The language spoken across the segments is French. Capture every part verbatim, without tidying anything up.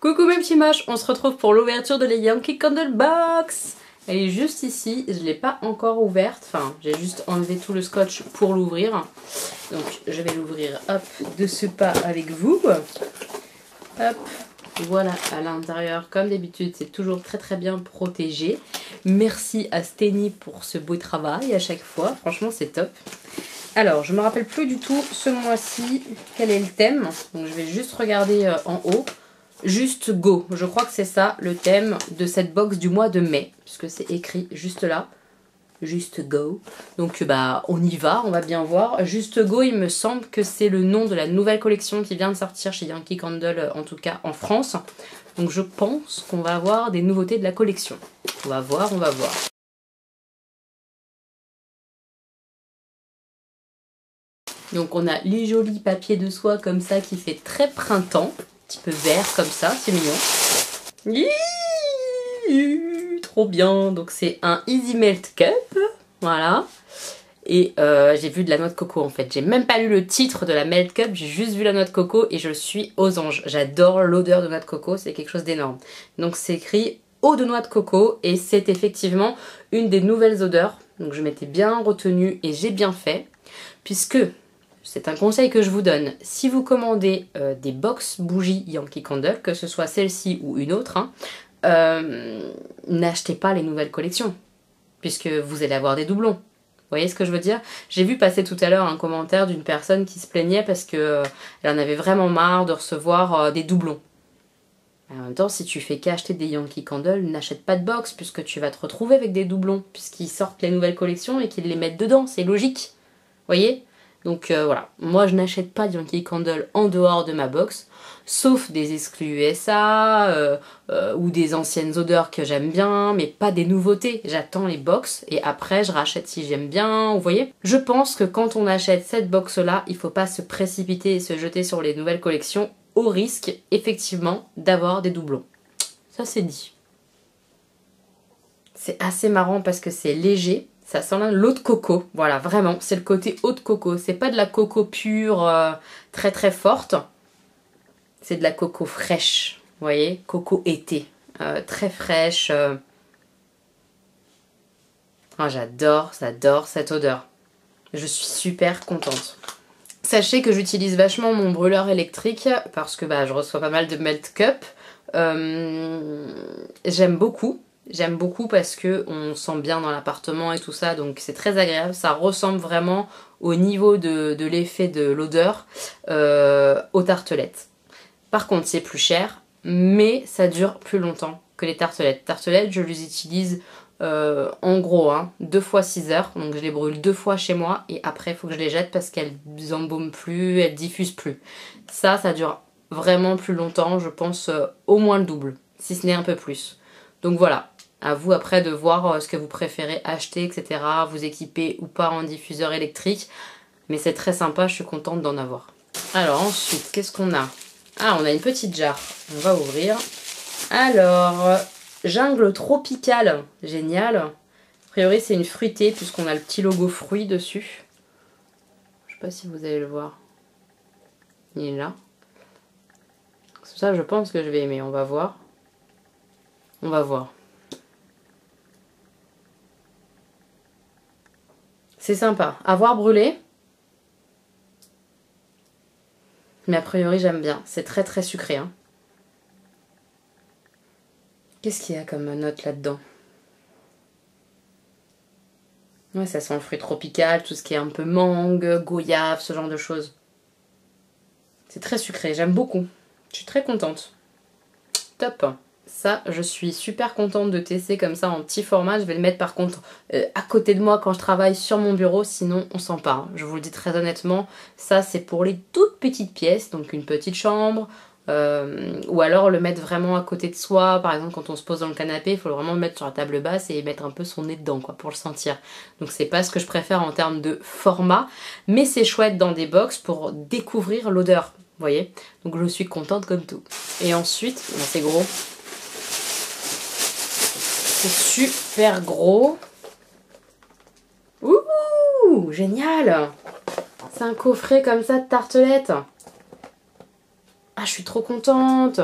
Coucou mes petits mâches, on se retrouve pour l'ouverture de la Yankee Candle box. Elle est juste ici, je ne l'ai pas encore ouverte, enfin j'ai juste enlevé tout le scotch pour l'ouvrir. Donc je vais l'ouvrir hop de ce pas avec vous. Hop, voilà à l'intérieur comme d'habitude, c'est toujours très très bien protégé. Merci à Steny pour ce beau travail à chaque fois, franchement c'est top. Alors je me rappelle plus du tout ce mois-ci quel est le thème, donc je vais juste regarder en haut. Just Go, je crois que c'est ça le thème de cette box du mois de mai, puisque c'est écrit juste là, Just Go. Donc bah on y va, on va bien voir. Just Go, il me semble que c'est le nom de la nouvelle collection qui vient de sortir chez Yankee Candle, en tout cas en France. Donc je pense qu'on va avoir des nouveautés de la collection. On va voir, on va voir. Donc on a les jolis papiers de soie comme ça qui fait très printemps. Petit peu vert comme ça, c'est mignon. Iiii, trop bien. Donc c'est un Easy Melt Cup, voilà. Et euh, j'ai vu de la noix de coco en fait. J'ai même pas lu le titre de la Melt Cup, j'ai juste vu la noix de coco et je suis aux anges. J'adore l'odeur de noix de coco, c'est quelque chose d'énorme. Donc c'est écrit eau de noix de coco et c'est effectivement une des nouvelles odeurs. Donc je m'étais bien retenue et j'ai bien fait puisque... C'est un conseil que je vous donne. Si vous commandez euh, des box bougies Yankee Candle, que ce soit celle-ci ou une autre, hein, euh, n'achetez pas les nouvelles collections, puisque vous allez avoir des doublons. Vous voyez ce que je veux dire? J'ai vu passer tout à l'heure un commentaire d'une personne qui se plaignait parce qu'elle euh, en avait vraiment marre de recevoir euh, des doublons. En même temps, si tu fais qu'acheter des Yankee Candle, n'achète pas de box, puisque tu vas te retrouver avec des doublons, puisqu'ils sortent les nouvelles collections et qu'ils les mettent dedans, c'est logique. Vous voyez? Donc euh, voilà, moi je n'achète pas de Yankee Candle en dehors de ma box, sauf des exclus U S A euh, euh, ou des anciennes odeurs que j'aime bien, mais pas des nouveautés. J'attends les box et après je rachète si j'aime bien, vous voyez. Je pense que quand on achète cette box-là, il ne faut pas se précipiter et se jeter sur les nouvelles collections au risque, effectivement, d'avoir des doublons. Ça c'est dit. C'est assez marrant parce que c'est léger. Ça sent l'eau de coco, voilà, vraiment, c'est le côté eau de coco. C'est pas de la coco pure, euh, très très forte, c'est de la coco fraîche, vous voyez, coco été, euh, très fraîche. Euh... Oh, j'adore, j'adore cette odeur, je suis super contente. Sachez que j'utilise vachement mon brûleur électrique parce que bah, je reçois pas mal de melt cup, euh... j'aime beaucoup. J'aime beaucoup parce que on sent bien dans l'appartement et tout ça, donc c'est très agréable. Ça ressemble vraiment au niveau de l'effet de l'odeur euh, aux tartelettes. Par contre, c'est plus cher, mais ça dure plus longtemps que les tartelettes. Tartelettes, je les utilise euh, en gros hein, deux fois six heures. Donc je les brûle deux fois chez moi et après il faut que je les jette parce qu'elles embaument plus, elles diffusent plus. Ça, ça dure vraiment plus longtemps, je pense euh, au moins le double, si ce n'est un peu plus. Donc voilà. À vous après de voir ce que vous préférez acheter, et cetera. Vous équiper ou pas en diffuseur électrique. Mais c'est très sympa, je suis contente d'en avoir. Alors ensuite, qu'est-ce qu'on a? Ah, on a une petite jarre. On va ouvrir. Alors, jungle tropicale. Génial. A priori, c'est une fruitée puisqu'on a le petit logo fruit dessus. Je sais pas si vous allez le voir. Il est là. Ça, je pense que je vais aimer. On va voir. On va voir. C'est sympa. Avoir brûlé. Mais a priori, j'aime bien. C'est très très sucré. Hein. Qu'est-ce qu'il y a comme note là-dedans? Ouais, ça sent le fruit tropical, tout ce qui est un peu mangue, goyave, ce genre de choses. C'est très sucré. J'aime beaucoup. Je suis très contente. Top! Ça, je suis super contente de tester comme ça en petit format. Je vais le mettre par contre euh, à côté de moi quand je travaille sur mon bureau, sinon on s'en part. Je vous le dis très honnêtement, ça c'est pour les toutes petites pièces, donc une petite chambre, euh, ou alors le mettre vraiment à côté de soi. Par exemple, quand on se pose dans le canapé, il faut vraiment le mettre sur la table basse et mettre un peu son nez dedans quoi, pour le sentir. Donc c'est pas ce que je préfère en termes de format, mais c'est chouette dans des box pour découvrir l'odeur, vous voyez. Donc je suis contente comme tout. Et ensuite, ben c'est gros. C'est super gros. Ouh, génial. C'est un coffret comme ça de tartelettes. Ah, je suis trop contente.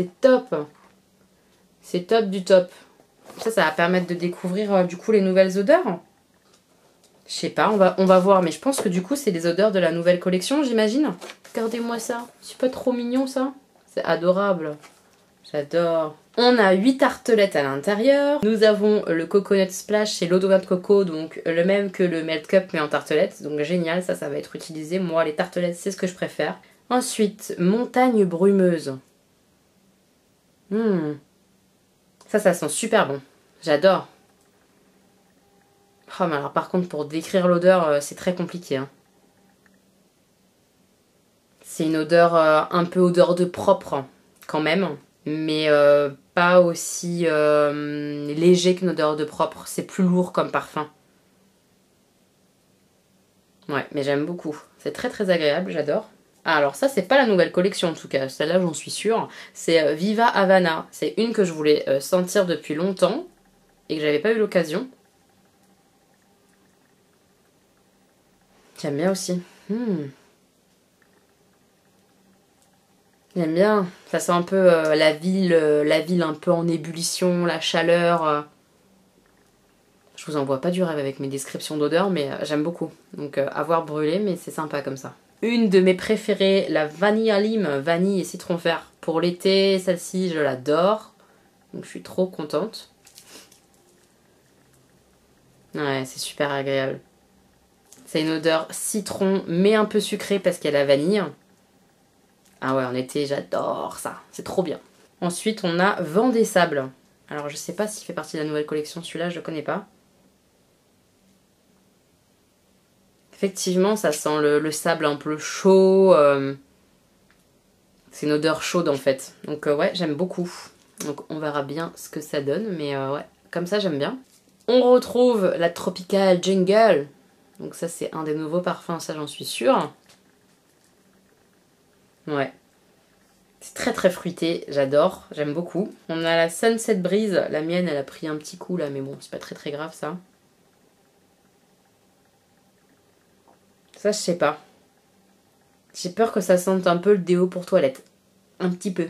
C'est top. C'est top du top. Ça, ça va permettre de découvrir euh, du coup les nouvelles odeurs. Je sais pas, on va, on va voir. Mais je pense que du coup, c'est les odeurs de la nouvelle collection, j'imagine. Regardez-moi ça. C'est pas trop mignon, ça? C'est adorable. J'adore. On a huit tartelettes à l'intérieur. Nous avons le Coconut Splash, c'est l'eau de noix de coco, donc le même que le Melt Cup, mais en tartelette. Donc génial, ça, ça va être utilisé. Moi, les tartelettes, c'est ce que je préfère. Ensuite, Montagne Brumeuse. Hmm. Ça, ça sent super bon. J'adore. Oh, mais alors par contre, pour décrire l'odeur, euh, c'est très compliqué. Hein. C'est une odeur euh, un peu odeur de propre, quand même. Mais euh, pas aussi euh, léger qu'une odeur de propre. C'est plus lourd comme parfum. Ouais, mais j'aime beaucoup. C'est très très agréable, j'adore. Ah, alors ça, c'est pas la nouvelle collection en tout cas. Celle-là, j'en suis sûre. C'est euh, Viva Havana. C'est une que je voulais euh, sentir depuis longtemps et que j'avais pas eu l'occasion. J'aime bien aussi. Hmm. J'aime bien. Ça sent un peu euh, la ville, euh, la ville un peu en ébullition, la chaleur. Euh... Je vous envoie pas du rêve avec mes descriptions d'odeur, mais euh, j'aime beaucoup. Donc euh, avoir brûlé, mais c'est sympa comme ça. Une de mes préférées, la vanille à lime, vanille et citron vert. Pour l'été, celle-ci, je l'adore. Donc je suis trop contente. Ouais, c'est super agréable. C'est une odeur citron, mais un peu sucrée parce qu'il y a la vanille. Ah ouais, en été, j'adore ça. C'est trop bien. Ensuite, on a Vent des Sables. Alors, je sais pas s'il fait partie de la nouvelle collection. Celui-là, je le connais pas. Effectivement, ça sent le, le sable un peu chaud. Euh... C'est une odeur chaude, en fait. Donc, euh, ouais, j'aime beaucoup. Donc, on verra bien ce que ça donne. Mais euh, ouais, comme ça, j'aime bien. On retrouve la Tropical Jungle. Donc ça, c'est un des nouveaux parfums, ça j'en suis sûre. Ouais. C'est très très fruité, j'adore, j'aime beaucoup. On a la Sunset Breeze, la mienne elle a pris un petit coup là, mais bon, c'est pas très très grave ça. Ça, je sais pas. J'ai peur que ça sente un peu le déo pour toilette. Un petit peu.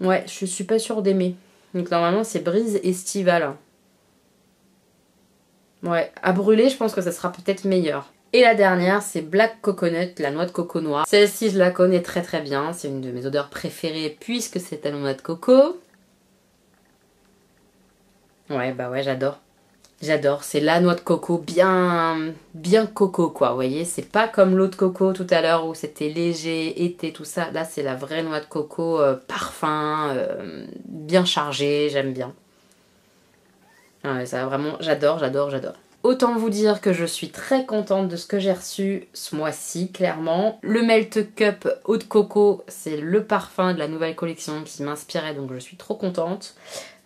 Ouais, je suis pas sûre d'aimer. Donc normalement, c'est brise estivale. Ouais, à brûler, je pense que ça sera peut-être meilleur. Et la dernière, c'est Black Coconut, la noix de coco noire. Celle-ci, je la connais très très bien. C'est une de mes odeurs préférées puisque c'est à la noix de coco. Ouais, bah ouais, j'adore. J'adore, c'est la noix de coco bien, bien coco quoi, vous voyez. C'est pas comme l'eau de coco tout à l'heure où c'était léger, été, tout ça. Là, c'est la vraie noix de coco, euh, parfum, euh, bien chargée, j'aime bien. Ouais, ça vraiment, j'adore, j'adore, j'adore. Autant vous dire que je suis très contente de ce que j'ai reçu ce mois-ci, clairement. Le Melt Cup eau de coco, c'est le parfum de la nouvelle collection qui m'inspirait, donc je suis trop contente.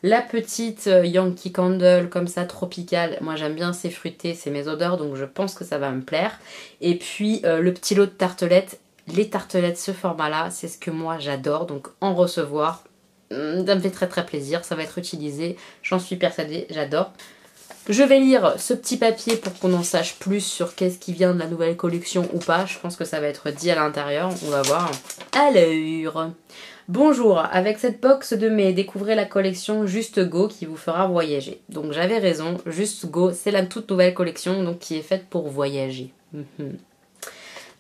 La petite Yankee Candle, comme ça, tropicale, moi j'aime bien, c'est fruité, c'est mes odeurs, donc je pense que ça va me plaire. Et puis euh, le petit lot de tartelettes, les tartelettes, ce format-là, c'est ce que moi j'adore, donc en recevoir... Ça me fait très très plaisir, ça va être utilisé, j'en suis persuadée, j'adore. Je vais lire ce petit papier pour qu'on en sache plus sur qu'est-ce qui vient de la nouvelle collection ou pas. Je pense que ça va être dit à l'intérieur, on va voir. Alors, bonjour, avec cette box de mai, découvrez la collection Just Go qui vous fera voyager. Donc j'avais raison, Just Go, c'est la toute nouvelle collection donc, qui est faite pour voyager. Mm-hmm.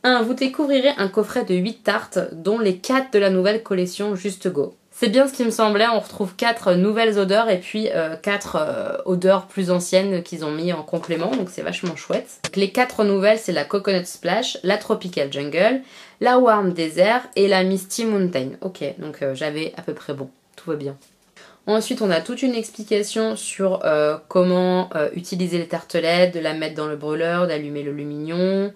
un Vous découvrirez un coffret de huit tartes, dont les quatre de la nouvelle collection Just Go. C'est bien ce qui me semblait, on retrouve quatre nouvelles odeurs et puis euh, quatre euh, odeurs plus anciennes qu'ils ont mis en complément, donc c'est vachement chouette. Donc les quatre nouvelles, c'est la Coconut Splash, la Tropical Jungle, la Warm Desert et la Misty Mountain. Ok, donc euh, j'avais à peu près bon, tout va bien. Ensuite, on a toute une explication sur euh, comment euh, utiliser les tartelettes, de la mettre dans le brûleur, d'allumer le lumignon,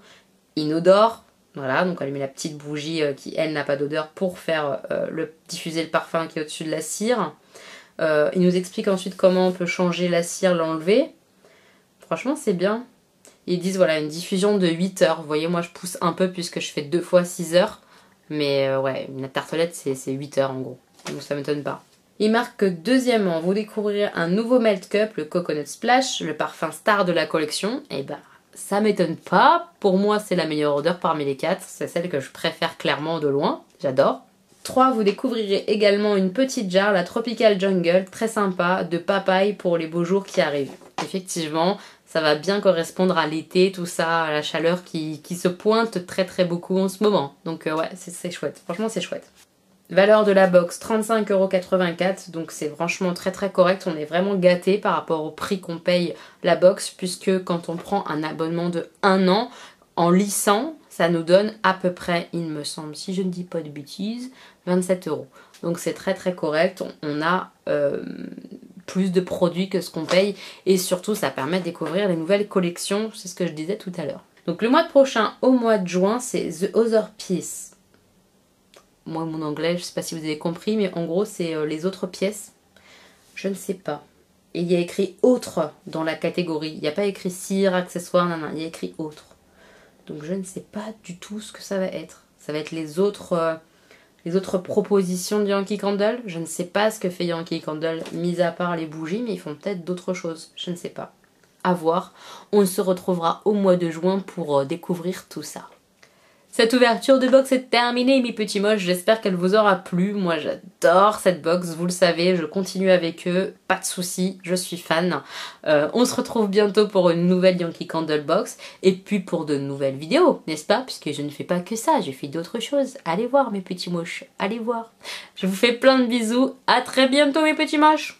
inodore. Voilà, donc allumer la petite bougie euh, qui, elle, n'a pas d'odeur pour faire euh, le, diffuser le parfum qui est au-dessus de la cire. Euh, il nous explique ensuite comment on peut changer la cire, l'enlever. Franchement, c'est bien. Ils disent, voilà, une diffusion de huit heures. Vous voyez, moi, je pousse un peu puisque je fais deux fois six heures. Mais euh, ouais, une tartelette, c'est huit heures en gros. Donc ça ne m'étonne pas. Il marque que deuxièmement, vous découvrirez un nouveau Melt Cup, le Coconut Splash, le parfum star de la collection. Et bah... ça m'étonne pas, pour moi c'est la meilleure odeur parmi les quatre, c'est celle que je préfère clairement de loin, j'adore. trois, vous découvrirez également une petite jarre, la Tropical Jungle, très sympa, de papaye pour les beaux jours qui arrivent. Effectivement, ça va bien correspondre à l'été, tout ça, à la chaleur qui, qui se pointe très très beaucoup en ce moment. Donc euh, ouais, c'est chouette, franchement c'est chouette. Valeur de la box, trente-cinq euros quatre-vingt-quatre, donc c'est franchement très très correct, on est vraiment gâté par rapport au prix qu'on paye la box, puisque quand on prend un abonnement de un an, en lissant, ça nous donne à peu près, il me semble, si je ne dis pas de bêtises, vingt-sept euros. Donc c'est très très correct, on a euh, plus de produits que ce qu'on paye, et surtout ça permet de découvrir les nouvelles collections, c'est ce que je disais tout à l'heure. Donc le mois prochain, au mois de juin, c'est The Other Piece. Moi, mon anglais, je sais pas si vous avez compris, mais en gros, c'est euh, les autres pièces. Je ne sais pas. Et il y a écrit « autre » dans la catégorie. Il n'y a pas écrit « cire »,« accessoires », non, non, il y a écrit « autre ». Donc, je ne sais pas du tout ce que ça va être. Ça va être les autres, euh, les autres propositions de Yankee Candle. Je ne sais pas ce que fait Yankee Candle, mis à part les bougies, mais ils font peut-être d'autres choses. Je ne sais pas. À voir. On se retrouvera au mois de juin pour euh, découvrir tout ça. Cette ouverture de box est terminée, mes petits moches, j'espère qu'elle vous aura plu. Moi j'adore cette box, vous le savez, je continue avec eux, pas de soucis, je suis fan. Euh, on se retrouve bientôt pour une nouvelle Yankee Candle box et puis pour de nouvelles vidéos, n'est-ce pas? Puisque je ne fais pas que ça, je fais d'autres choses. Allez voir mes petits moches, allez voir. Je vous fais plein de bisous, à très bientôt mes petits moches.